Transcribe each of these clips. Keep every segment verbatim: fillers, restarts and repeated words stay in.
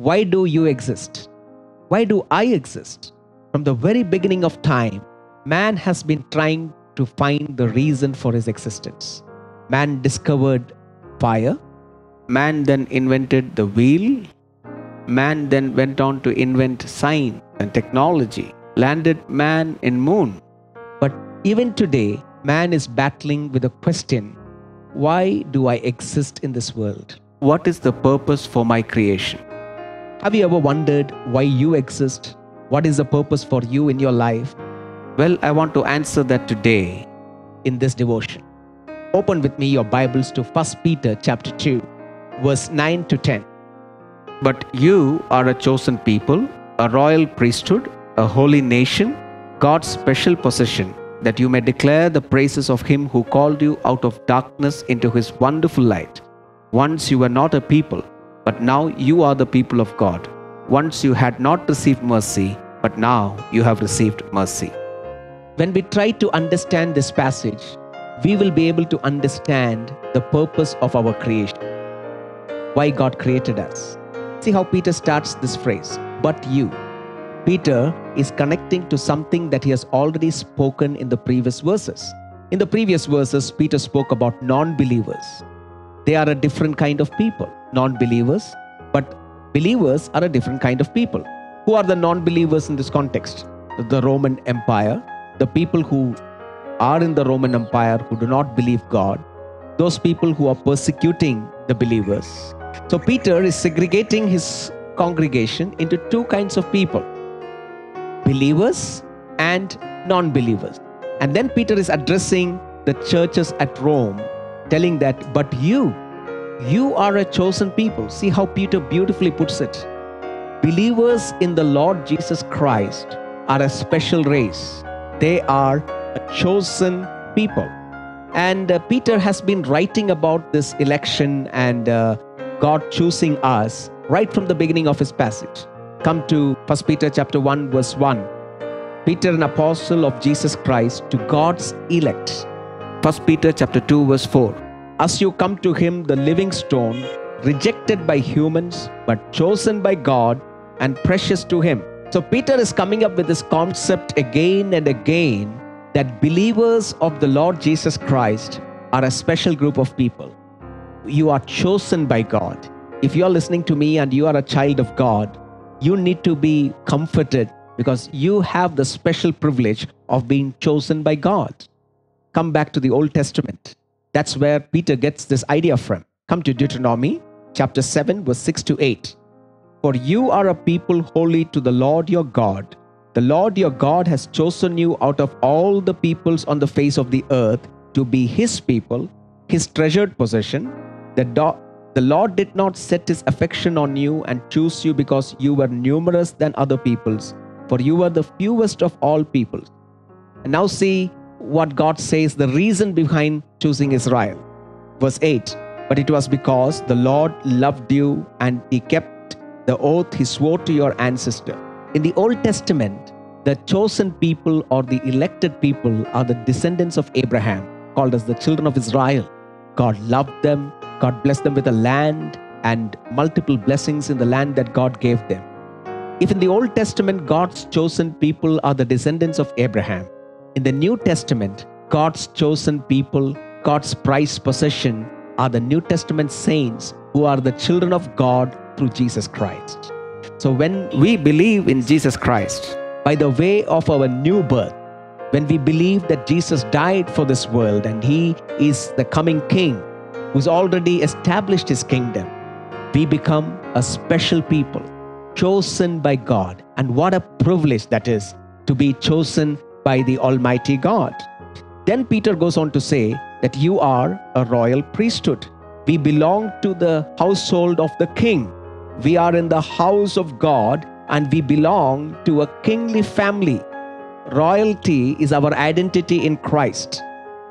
Why do you exist? Why do I exist? From the very beginning of time, man has been trying to find the reason for his existence. Man discovered fire. Man then invented the wheel. Man then went on to invent science and technology. Landed man in moon. But even today, man is battling with a question. Why do I exist in this world? What is the purpose for my creation? Have you ever wondered why you exist? What is the purpose for you in your life? Well, I want to answer that today in this devotion. Open with me your Bibles to First Peter chapter two, verse nine to ten. But you are a chosen people, a royal priesthood, a holy nation, God's special possession, that you may declare the praises of Him who called you out of darkness into His wonderful light. Once you were not a people, but now you are the people of God. Once you had not received mercy, but now you have received mercy. When we try to understand this passage, we will be able to understand the purpose of our creation, why God created us. See how Peter starts this phrase, but you. Peter is connecting to something that he has already spoken in the previous verses. In the previous verses, Peter spoke about non-believers. They are a different kind of people, non-believers, but believers are a different kind of people. Who are the non-believers in this context? The Roman Empire, the people who are in the Roman Empire who do not believe God, those people who are persecuting the believers. So Peter is segregating his congregation into two kinds of people. Believers and non-believers. And then Peter is addressing the churches at Rome, telling that, but you, you are a chosen people. See how Peter beautifully puts it. Believers in the Lord Jesus Christ are a special race. They are a chosen people. And uh, Peter has been writing about this election and uh, God choosing us right from the beginning of his passage. Come to First Peter chapter one, verse one. Peter, an apostle of Jesus Christ, to God's elect. First Peter chapter two, verse four. As you come to him, the living stone, rejected by humans, but chosen by God and precious to him. So Peter is coming up with this concept again and again that believers of the Lord Jesus Christ are a special group of people. You are chosen by God. If you are listening to me and you are a child of God, you need to be comforted because you have the special privilege of being chosen by God. Come back to the Old Testament. That's where Peter gets this idea from. Come to Deuteronomy chapter seven, verse six to eight. For you are a people holy to the Lord your God. The Lord your God has chosen you out of all the peoples on the face of the earth to be his people, his treasured possession. The do- The Lord did not set his affection on you and choose you because you were numerous than other peoples, for you were the fewest of all peoples. And now see what God says, the reason behind choosing Israel. Verse eight, but it was because the Lord loved you and he kept the oath he swore to your ancestor. In the Old Testament, the chosen people or the elected people are the descendants of Abraham, called as the children of Israel. God loved them. God blessed them with a land and multiple blessings in the land that God gave them. If in the Old Testament, God's chosen people are the descendants of Abraham, in the New Testament, God's chosen people, God's prized possession are the New Testament saints who are the children of God through Jesus Christ. So when we believe in Jesus Christ, by the way of our new birth, when we believe that Jesus died for this world and he is the coming king, who's already established his kingdom, we become a special people, chosen by God. And what a privilege that is, to be chosen by the Almighty God. Then Peter goes on to say that you are a royal priesthood. We belong to the household of the king. We are in the house of God and we belong to a kingly family. Royalty is our identity in Christ.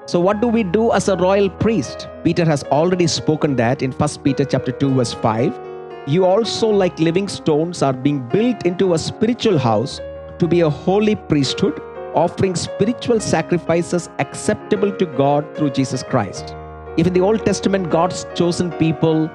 So what do we do as a royal priest? Peter has already spoken that in First Peter chapter two, verse five. You also, like living stones, are being built into a spiritual house to be a holy priesthood, offering spiritual sacrifices acceptable to God through Jesus Christ. If in the Old Testament, God's chosen people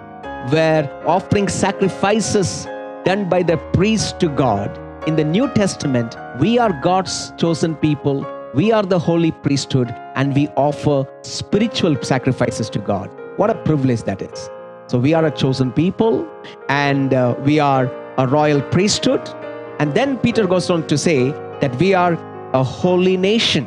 were offering sacrifices done by the priest to God. In the New Testament, we are God's chosen people. We are the holy priesthood, and we offer spiritual sacrifices to God. What a privilege that is. So we are a chosen people, and uh, we are a royal priesthood. And then Peter goes on to say that we are a holy nation.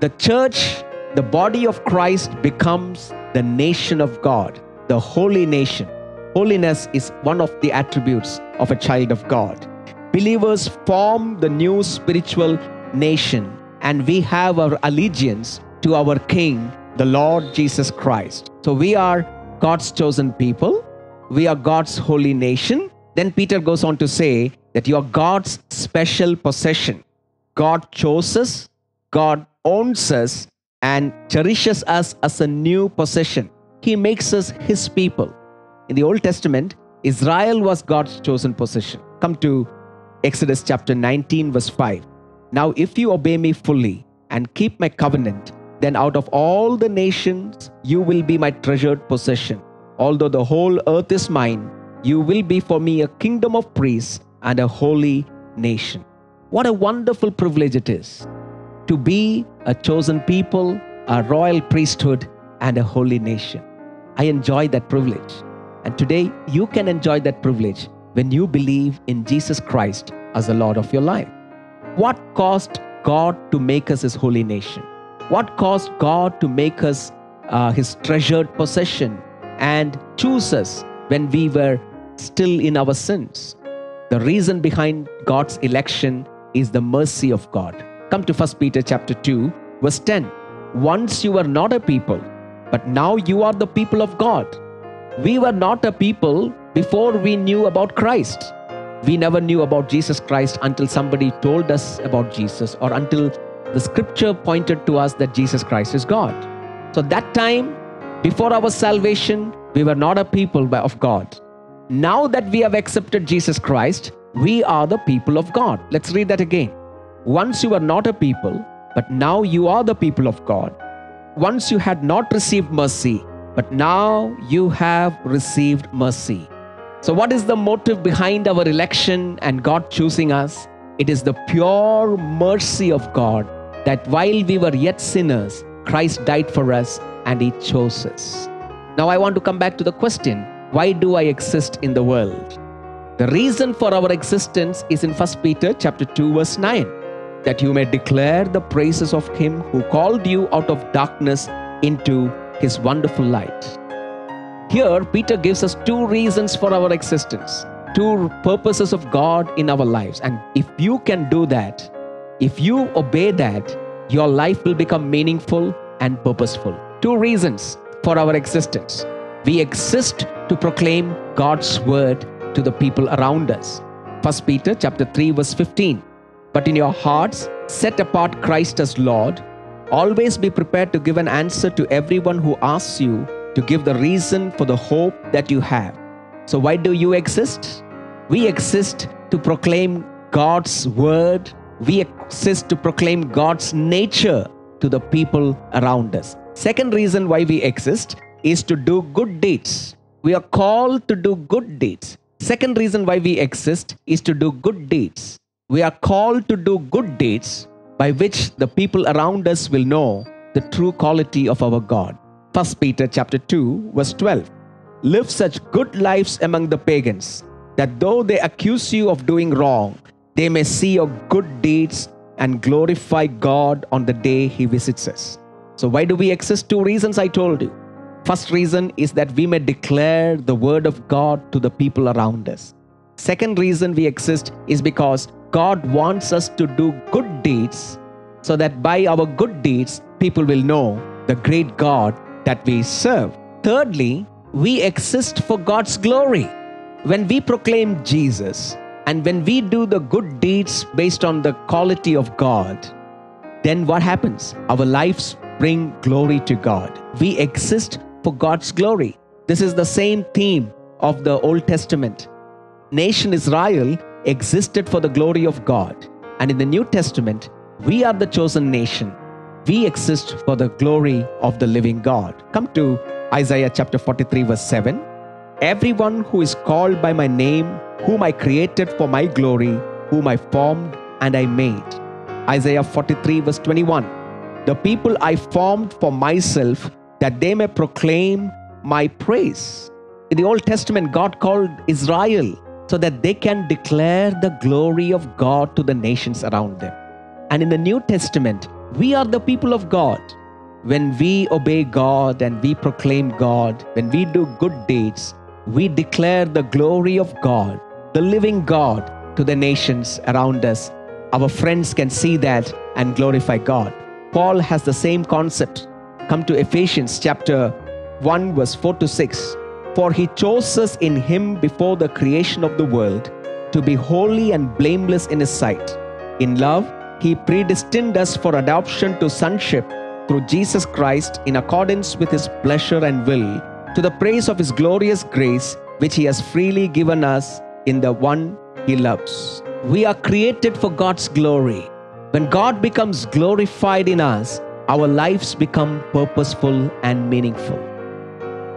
The church, the body of Christ, becomes the nation of God, the holy nation. Holiness is one of the attributes of a child of God. Believers form the new spiritual nation, and we have our allegiance to our King, the Lord Jesus Christ. So we are God's chosen people. We are God's holy nation. Then Peter goes on to say that you are God's special possession. God chose us, God owns us, and cherishes us as a new possession. He makes us His people. In the Old Testament, Israel was God's chosen possession. Come to Exodus chapter nineteen, verse five. Now, if you obey me fully and keep my covenant, then out of all the nations, you will be my treasured possession. Although the whole earth is mine, you will be for me a kingdom of priests and a holy nation. What a wonderful privilege it is to be a chosen people, a royal priesthood, and a holy nation. I enjoy that privilege. And today, you can enjoy that privilege when you believe in Jesus Christ as the Lord of your life. What caused God to make us His holy nation? What caused God to make us uh, His treasured possession and choose us when we were still in our sins? The reason behind God's election is the mercy of God. Come to First Peter chapter two, verse ten. Once you were not a people, but now you are the people of God. We were not a people before we knew about Christ. We never knew about Jesus Christ until somebody told us about Jesus, or until the scripture pointed to us that Jesus Christ is God. So that time, before our salvation, we were not a people of God. Now that we have accepted Jesus Christ, we are the people of God. Let's read that again. Once you were not a people, but now you are the people of God. Once you had not received mercy, but now you have received mercy. So what is the motive behind our election and God choosing us? It is the pure mercy of God that while we were yet sinners, Christ died for us and He chose us. Now I want to come back to the question, why do I exist in the world? The reason for our existence is in First Peter chapter two, verse nine. That you may declare the praises of Him who called you out of darkness into His wonderful light. Here, Peter gives us two reasons for our existence, two purposes of God in our lives. And if you can do that, if you obey that, your life will become meaningful and purposeful. Two reasons for our existence. We exist to proclaim God's word to the people around us. First Peter chapter three, verse fifteen. But in your hearts, set apart Christ as Lord. Always be prepared to give an answer to everyone who asks you to give the reason for the hope that you have. So why do you exist? We exist to proclaim God's word. We exist to proclaim God's nature to the people around us. Second reason why we exist is to do good deeds. We are called to do good deeds. Second reason why we exist is to do good deeds. We are called to do good deeds by which the people around us will know the true quality of our God. First Peter chapter two, verse twelve. Live such good lives among the pagans, that though they accuse you of doing wrong, they may see your good deeds and glorify God on the day He visits us. So why do we exist? Two reasons I told you. First reason is that we may declare the word of God to the people around us. Second reason we exist is because God wants us to do good deeds, so that by our good deeds, people will know the great God that we serve. Thirdly, we exist for God's glory. When we proclaim Jesus, and when we do the good deeds based on the quality of God, then what happens? Our lives bring glory to God. We exist for God's glory. This is the same theme of the Old Testament. Nation Israel existed for the glory of God. And in the New Testament, we are the chosen nation. We exist for the glory of the living God. Come to Isaiah chapter forty-three, verse seven. Everyone who is called by my name, whom I created for my glory, whom I formed and I made. Isaiah forty-three verse twenty-one. The people I formed for myself, that they may proclaim my praise. In the Old Testament, God called Israel so that they can declare the glory of God to the nations around them. And in the New Testament, we are the people of God. When we obey God and we proclaim God, when we do good deeds, we declare the glory of God, the living God, to the nations around us. Our friends can see that and glorify God. Paul has the same concept. Come to Ephesians chapter one verse four to six. For he chose us in him before the creation of the world to be holy and blameless in his sight. In love, he predestined us for adoption to sonship through Jesus Christ in accordance with his pleasure and will, to the praise of his glorious grace, which he has freely given us in the one he loves. We are created for God's glory. When God becomes glorified in us, our lives become purposeful and meaningful.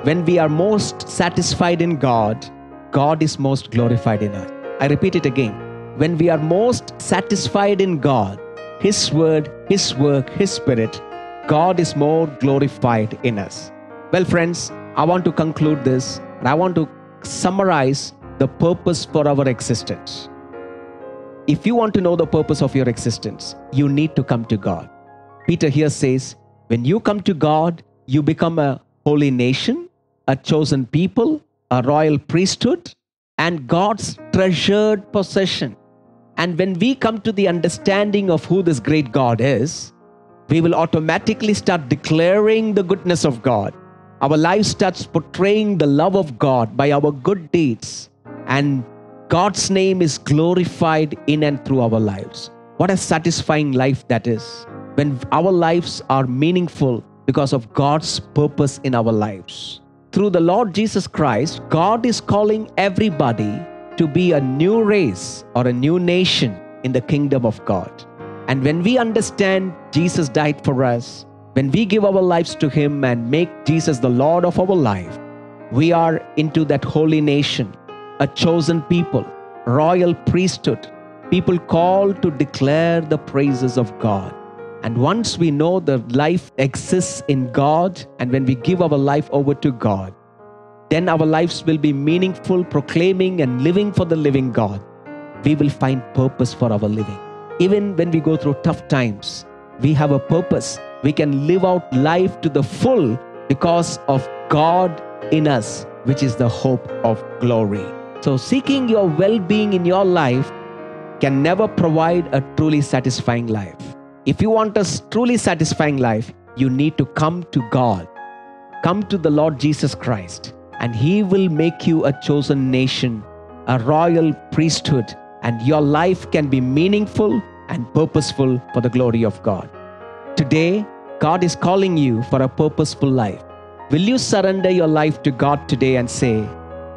When we are most satisfied in God, God is most glorified in us. I repeat it again. When we are most satisfied in God, His word, His work, His spirit, God is more glorified in us. Well, friends, I want to conclude this, and I want to summarize the purpose for our existence. If you want to know the purpose of your existence, you need to come to God. Peter here says, when you come to God, you become a holy nation, a chosen people, a royal priesthood, and God's treasured possession. And when we come to the understanding of who this great God is, we will automatically start declaring the goodness of God. Our life starts portraying the love of God by our good deeds, and God's name is glorified in and through our lives. What a satisfying life that is, when our lives are meaningful because of God's purpose in our lives. Through the Lord Jesus Christ, God is calling everybody to be a new race or a new nation in the kingdom of God. And when we understand Jesus died for us, when we give our lives to Him and make Jesus the Lord of our life, we are into that holy nation, a chosen people, royal priesthood, people called to declare the praises of God. And once we know the life exists in God, and when we give our life over to God, then our lives will be meaningful, proclaiming and living for the living God. We will find purpose for our living. Even when we go through tough times, we have a purpose. We can live out life to the full because of God in us, which is the hope of glory. So seeking your well-being in your life can never provide a truly satisfying life. If you want a truly satisfying life, you need to come to God. Come to the Lord Jesus Christ, and He will make you a chosen nation, a royal priesthood, and your life can be meaningful and purposeful for the glory of God. Today, God is calling you for a purposeful life. Will you surrender your life to God today and say,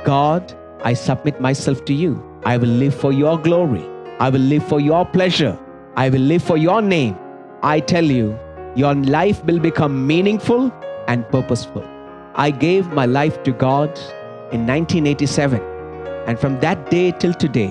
God, I submit myself to you. I will live for your glory. I will live for your pleasure. I will live for your name. I tell you, your life will become meaningful and purposeful. I gave my life to God in nineteen eighty-seven. And from that day till today,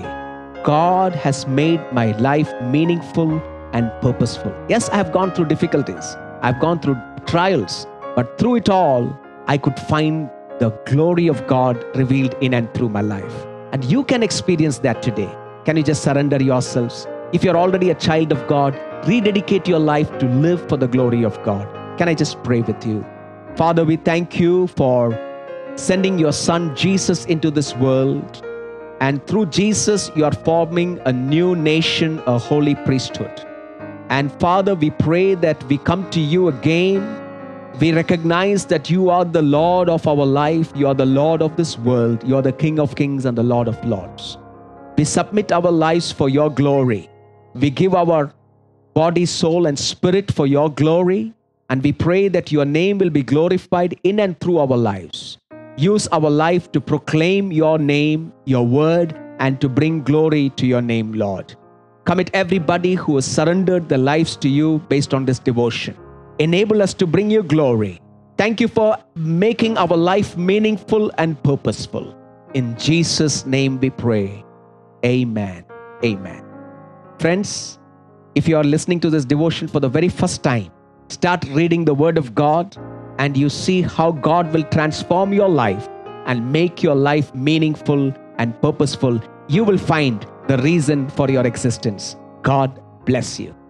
God has made my life meaningful and purposeful. Yes, I have gone through difficulties. I've gone through trials. But through it all, I could find the glory of God revealed in and through my life. And you can experience that today. Can you just surrender yourselves? If you're already a child of God, rededicate your life to live for the glory of God. Can I just pray with you? Father, we thank you for sending your Son Jesus into this world. And through Jesus, you are forming a new nation, a holy priesthood. And Father, we pray that we come to you again. We recognize that you are the Lord of our life. You are the Lord of this world. You are the King of kings and the Lord of lords. We submit our lives for your glory. We give our body, soul, and spirit for your glory, and we pray that your name will be glorified in and through our lives. Use our life to proclaim your name, your word, and to bring glory to your name, Lord. Commit everybody who has surrendered their lives to you based on this devotion. Enable us to bring you glory. Thank you for making our life meaningful and purposeful. In Jesus' name we pray. Amen. Amen. Friends, if you are listening to this devotion for the very first time, start reading the Word of God and you see how God will transform your life and make your life meaningful and purposeful. You will find the reason for your existence. God bless you.